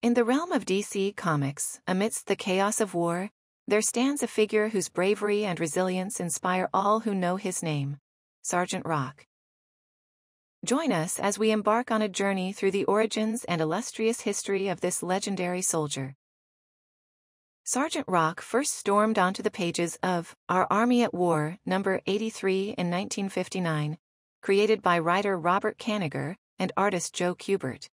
In the realm of DC Comics, amidst the chaos of war, there stands a figure whose bravery and resilience inspire all who know his name, Sergeant Rock. Join us as we embark on a journey through the origins and illustrious history of this legendary soldier. Sergeant Rock first stormed onto the pages of Our Army at War, number 83 in 1959, created by writer Robert Kanigher and artist Joe Kubert.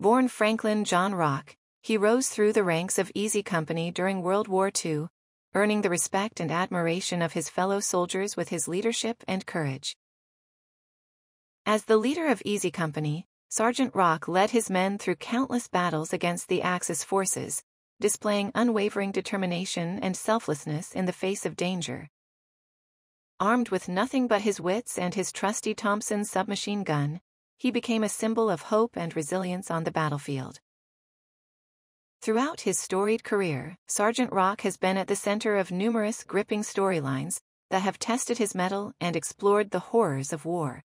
Born Franklin John Rock, he rose through the ranks of Easy Company during World War II, earning the respect and admiration of his fellow soldiers with his leadership and courage. As the leader of Easy Company, Sergeant Rock led his men through countless battles against the Axis forces, displaying unwavering determination and selflessness in the face of danger. Armed with nothing but his wits and his trusty Thompson submachine gun, he became a symbol of hope and resilience on the battlefield. Throughout his storied career, Sergeant Rock has been at the center of numerous gripping storylines that have tested his mettle and explored the horrors of war.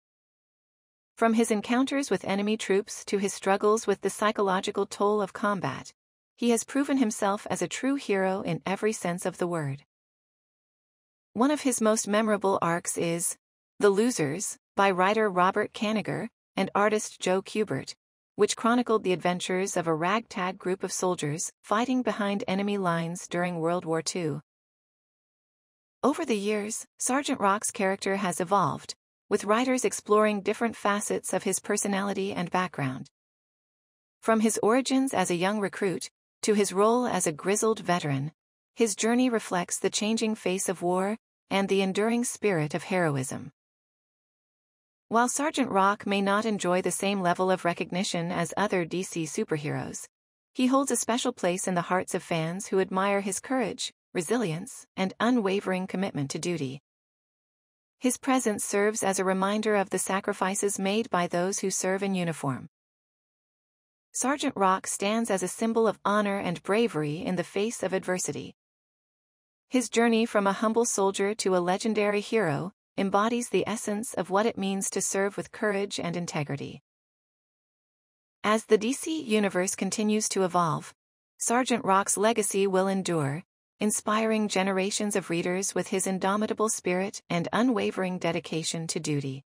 From his encounters with enemy troops to his struggles with the psychological toll of combat, he has proven himself as a true hero in every sense of the word. One of his most memorable arcs is The Losers, by writer Robert Kanigher and artist Joe Kubert, which chronicled the adventures of a ragtag group of soldiers fighting behind enemy lines during World War II. Over the years, Sergeant Rock's character has evolved, with writers exploring different facets of his personality and background. From his origins as a young recruit to his role as a grizzled veteran, his journey reflects the changing face of war and the enduring spirit of heroism. While Sergeant Rock may not enjoy the same level of recognition as other DC superheroes, he holds a special place in the hearts of fans who admire his courage, resilience, and unwavering commitment to duty. His presence serves as a reminder of the sacrifices made by those who serve in uniform. Sergeant Rock stands as a symbol of honor and bravery in the face of adversity. His journey from a humble soldier to a legendary hero embodies the essence of what it means to serve with courage and integrity. As the DC universe continues to evolve, Sergeant Rock's legacy will endure, inspiring generations of readers with his indomitable spirit and unwavering dedication to duty.